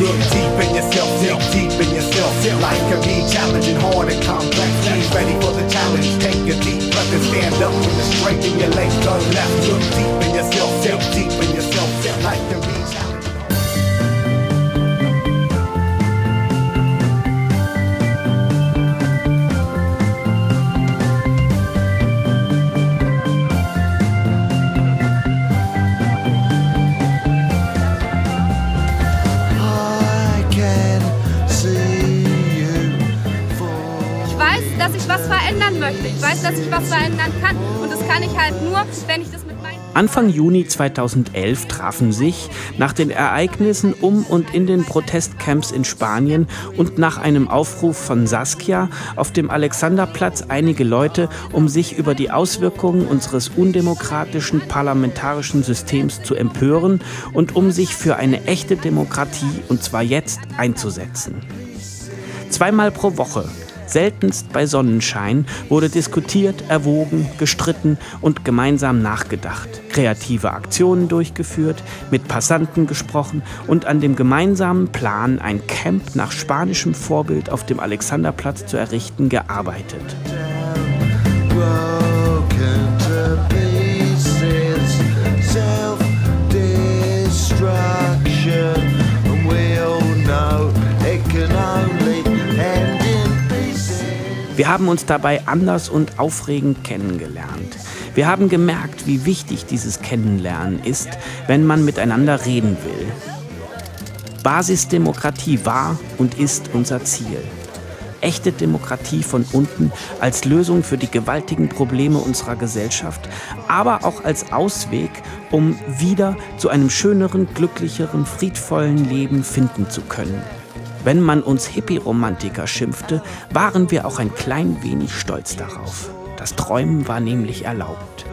Look deep in yourself, dig deep in yourself. Life can be challenging, hard and complex. Be ready for the challenge, take a deep breath and stand up with the strength in your legs done left. Look deep in yourself, dig deep in yourself. Life can be challenging. Ich weiß, dass ich was verändern kann und das kann ich halt nur, wenn ich das mit meinen... Anfang Juni 2011 trafen sich nach den Ereignissen um und in den Protestcamps in Spanien und nach einem Aufruf von Saskia auf dem Alexanderplatz einige Leute, um sich über die Auswirkungen unseres undemokratischen parlamentarischen Systems zu empören und um sich für eine echte Demokratie, und zwar jetzt, einzusetzen. Zweimal pro Woche, seltenst bei Sonnenschein, wurde diskutiert, erwogen, gestritten und gemeinsam nachgedacht, kreative Aktionen durchgeführt, mit Passanten gesprochen und an dem gemeinsamen Plan, ein Camp nach spanischem Vorbild auf dem Alexanderplatz zu errichten, gearbeitet. Wir haben uns dabei anders und aufregend kennengelernt. Wir haben gemerkt, wie wichtig dieses Kennenlernen ist, wenn man miteinander reden will. Basisdemokratie war und ist unser Ziel. Echte Demokratie von unten als Lösung für die gewaltigen Probleme unserer Gesellschaft, aber auch als Ausweg, um wieder zu einem schöneren, glücklicheren, friedvollen Leben finden zu können. Wenn man uns Hippie-Romantiker schimpfte, waren wir auch ein klein wenig stolz darauf. Das Träumen war nämlich erlaubt.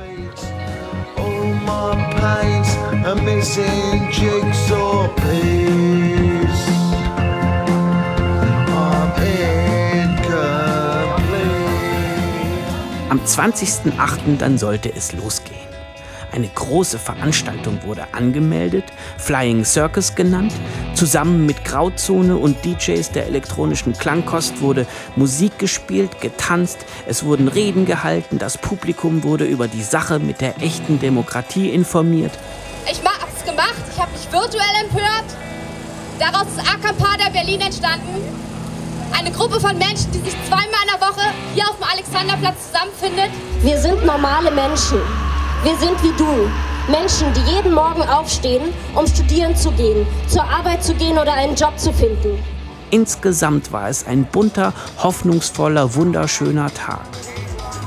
Am 20.08. dann sollte es losgehen. Eine große Veranstaltung wurde angemeldet, Flying Circus genannt. Zusammen mit Grauzone und DJs der elektronischen Klangkost wurde Musik gespielt, getanzt, es wurden Reden gehalten, das Publikum wurde über die Sache mit der echten Demokratie informiert. Ich hab's gemacht, ich habe mich virtuell empört. Daraus ist Acampada Berlin entstanden. Eine Gruppe von Menschen, die sich zweimal in der Woche hier auf dem Alexanderplatz zusammenfindet. Wir sind normale Menschen. Wir sind wie du, Menschen, die jeden Morgen aufstehen, um studieren zu gehen, zur Arbeit zu gehen oder einen Job zu finden. Insgesamt war es ein bunter, hoffnungsvoller, wunderschöner Tag.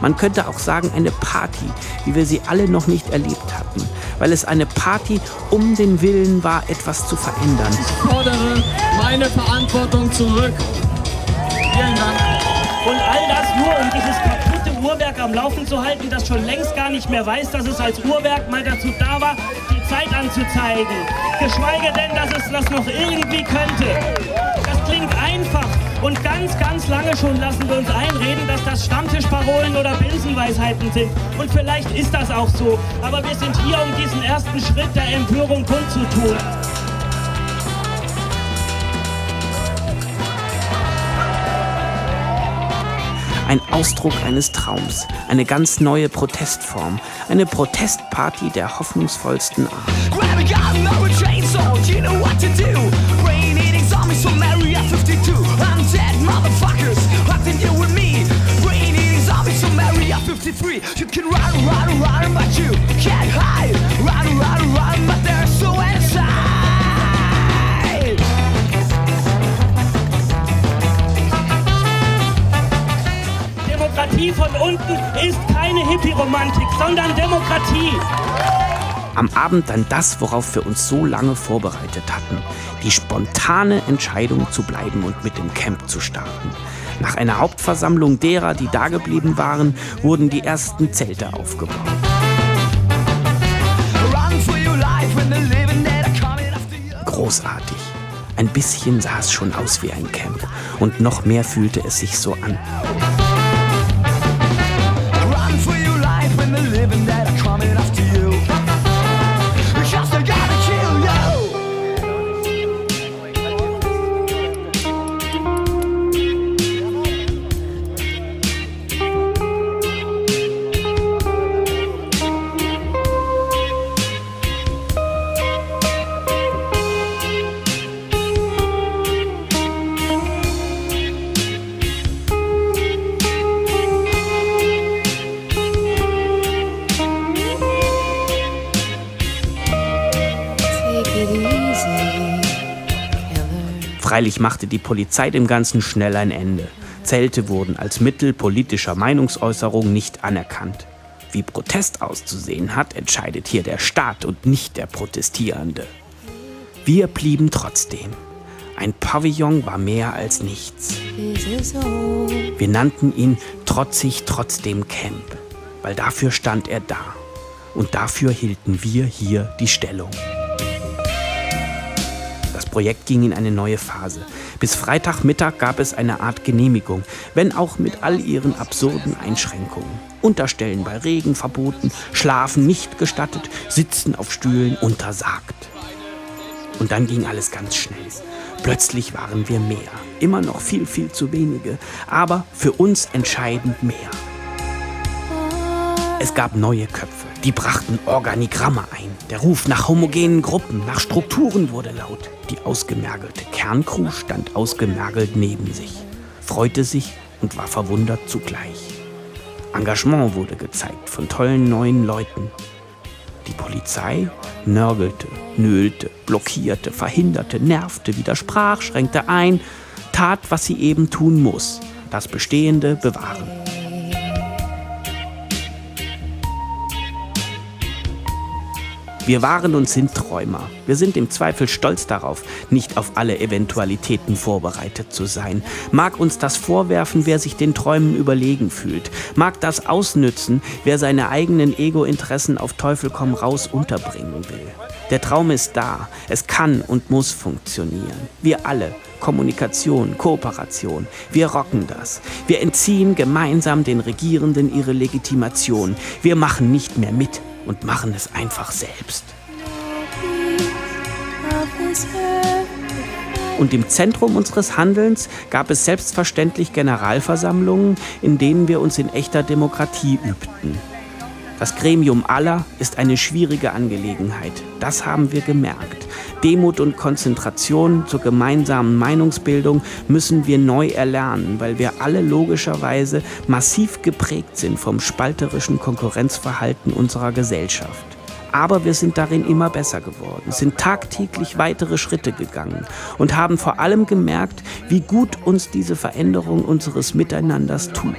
Man könnte auch sagen, eine Party, wie wir sie alle noch nicht erlebt hatten, weil es eine Party um den Willen war, etwas zu verändern. Ich fordere meine Verantwortung zurück. Vielen Dank. Und all das nur, um dieses kaputte Uhrwerk am Laufen zu halten, das schon längst gar nicht mehr weiß, dass es als Uhrwerk mal dazu da war, die Zeit anzuzeigen. Geschweige denn, dass es das noch irgendwie könnte. Das klingt einfach. Und ganz, ganz lange schon lassen wir uns einreden, dass das Stammtischparolen oder Binsenweisheiten sind. Und vielleicht ist das auch so. Aber wir sind hier, um diesen ersten Schritt der Empörung kundzutun. Ein Ausdruck eines Traums, eine ganz neue Protestform, eine Protestparty der hoffnungsvollsten Art. Demokratie von unten ist keine Hippie-Romantik, sondern Demokratie. Am Abend dann das, worauf wir uns so lange vorbereitet hatten. Die spontane Entscheidung zu bleiben und mit dem Camp zu starten. Nach einer Hauptversammlung derer, die dageblieben waren, wurden die ersten Zelte aufgebaut. Großartig. Ein bisschen sah es schon aus wie ein Camp. Und noch mehr fühlte es sich so an. Freilich machte die Polizei dem Ganzen schnell ein Ende. Zelte wurden als Mittel politischer Meinungsäußerung nicht anerkannt. Wie Protest auszusehen hat, entscheidet hier der Staat und nicht der Protestierende. Wir blieben trotzdem. Ein Pavillon war mehr als nichts. Wir nannten ihn Trotzig-Trotzdem-Camp, weil dafür stand er da. Und dafür hielten wir hier die Stellung. Das Projekt ging in eine neue Phase. Bis Freitagmittag gab es eine Art Genehmigung, wenn auch mit all ihren absurden Einschränkungen. Unterstellen bei Regen verboten, Schlafen nicht gestattet, Sitzen auf Stühlen untersagt. Und dann ging alles ganz schnell. Plötzlich waren wir mehr. Immer noch viel, viel zu wenige, aber für uns entscheidend mehr. Es gab neue Köpfe, die brachten Organigramme ein. Der Ruf nach homogenen Gruppen, nach Strukturen wurde laut. Die ausgemergelte Kerncrew stand ausgemergelt neben sich, freute sich und war verwundert zugleich. Engagement wurde gezeigt von tollen neuen Leuten. Die Polizei nörgelte, nölte, blockierte, verhinderte, nervte, widersprach, schränkte ein, tat, was sie eben tun muss, das Bestehende bewahren. Wir waren und sind Träumer. Wir sind im Zweifel stolz darauf, nicht auf alle Eventualitäten vorbereitet zu sein. Mag uns das vorwerfen, wer sich den Träumen überlegen fühlt. Mag das ausnützen, wer seine eigenen Ego-Interessen auf Teufel komm raus unterbringen will. Der Traum ist da. Es kann und muss funktionieren. Wir alle. Kommunikation, Kooperation. Wir rocken das. Wir entziehen gemeinsam den Regierenden ihre Legitimation. Wir machen nicht mehr mit. Und machen es einfach selbst. Und im Zentrum unseres Handelns gab es selbstverständlich Generalversammlungen, in denen wir uns in echter Demokratie übten. Das Gremium aller ist eine schwierige Angelegenheit. Das haben wir gemerkt. Demut und Konzentration zur gemeinsamen Meinungsbildung müssen wir neu erlernen, weil wir alle logischerweise massiv geprägt sind vom spalterischen Konkurrenzverhalten unserer Gesellschaft. Aber wir sind darin immer besser geworden, sind tagtäglich weitere Schritte gegangen und haben vor allem gemerkt, wie gut uns diese Veränderung unseres Miteinanders tut.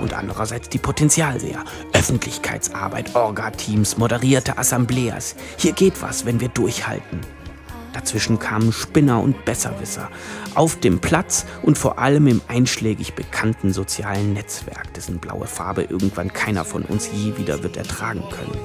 Und andererseits die Potenzialseher, Öffentlichkeitsarbeit, Orga-Teams, moderierte Assembleas. Hier geht was, wenn wir durchhalten. Dazwischen kamen Spinner und Besserwisser, auf dem Platz und vor allem im einschlägig bekannten sozialen Netzwerk, dessen blaue Farbe irgendwann keiner von uns je wieder wird ertragen können.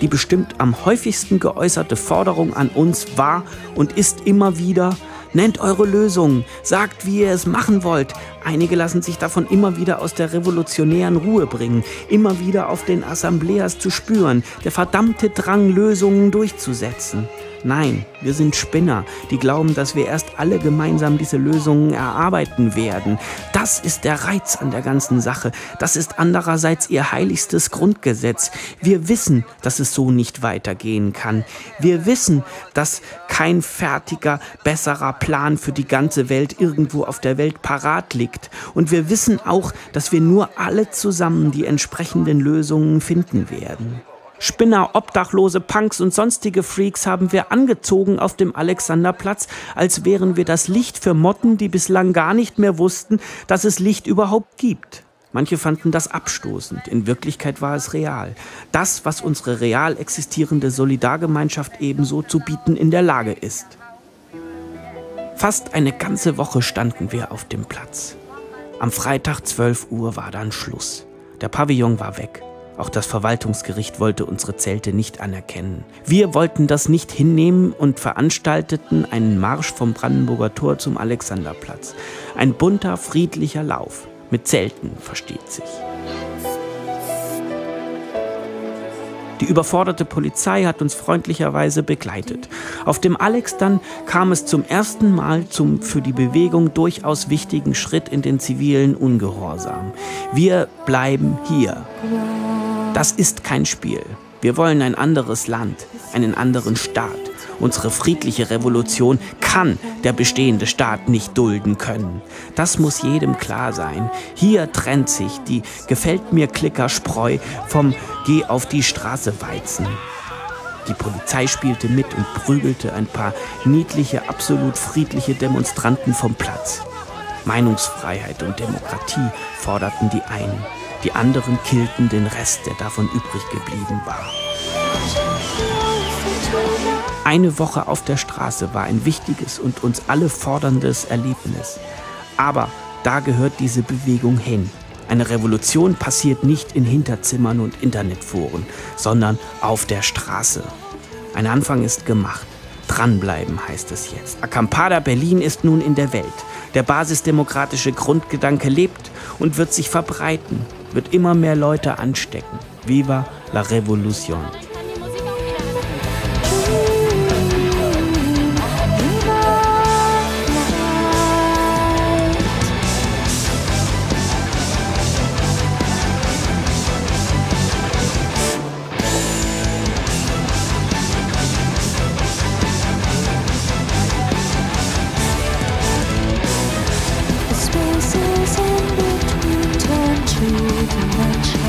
Die bestimmt am häufigsten geäußerte Forderung an uns war und ist immer wieder: Nennt eure Lösungen, sagt, wie ihr es machen wollt. Einige lassen sich davon immer wieder aus der revolutionären Ruhe bringen, immer wieder auf den Assembleas zu spüren, der verdammte Drang, Lösungen durchzusetzen. Nein, wir sind Spinner, die glauben, dass wir erst alle gemeinsam diese Lösungen erarbeiten werden. Das ist der Reiz an der ganzen Sache. Das ist andererseits ihr heiligstes Grundgesetz. Wir wissen, dass es so nicht weitergehen kann. Wir wissen, dass kein fertiger, besserer Plan für die ganze Welt irgendwo auf der Welt parat liegt. Und wir wissen auch, dass wir nur alle zusammen die entsprechenden Lösungen finden werden. Spinner, Obdachlose, Punks und sonstige Freaks haben wir angezogen auf dem Alexanderplatz, als wären wir das Licht für Motten, die bislang gar nicht mehr wussten, dass es Licht überhaupt gibt. Manche fanden das abstoßend, in Wirklichkeit war es real. Das, was unsere real existierende Solidargemeinschaft ebenso zu bieten in der Lage ist. Fast eine ganze Woche standen wir auf dem Platz. Am Freitag 12 Uhr war dann Schluss. Der Pavillon war weg. Auch das Verwaltungsgericht wollte unsere Zelte nicht anerkennen. Wir wollten das nicht hinnehmen und veranstalteten einen Marsch vom Brandenburger Tor zum Alexanderplatz. Ein bunter, friedlicher Lauf. Mit Zelten, versteht sich. Die überforderte Polizei hat uns freundlicherweise begleitet. Auf dem Alex dann kam es zum ersten Mal zum für die Bewegung durchaus wichtigen Schritt in den zivilen Ungehorsam. Wir bleiben hier. Das ist kein Spiel. Wir wollen ein anderes Land, einen anderen Staat. Unsere friedliche Revolution kann der bestehende Staat nicht dulden können. Das muss jedem klar sein. Hier trennt sich die Gefällt-mir-Klicker-Spreu vom Geh-auf-die-Straße-Weizen. Die Polizei spielte mit und prügelte ein paar niedliche, absolut friedliche Demonstranten vom Platz. Meinungsfreiheit und Demokratie forderten die einen. Die anderen killten den Rest, der davon übrig geblieben war. Eine Woche auf der Straße war ein wichtiges und uns alle forderndes Erlebnis. Aber da gehört diese Bewegung hin. Eine Revolution passiert nicht in Hinterzimmern und Internetforen, sondern auf der Straße. Ein Anfang ist gemacht. Dranbleiben heißt es jetzt. Acampada Berlin ist nun in der Welt. Der basisdemokratische Grundgedanke lebt und wird sich verbreiten, wird immer mehr Leute anstecken. Viva la Revolution! Spaces in between turn to dimensions.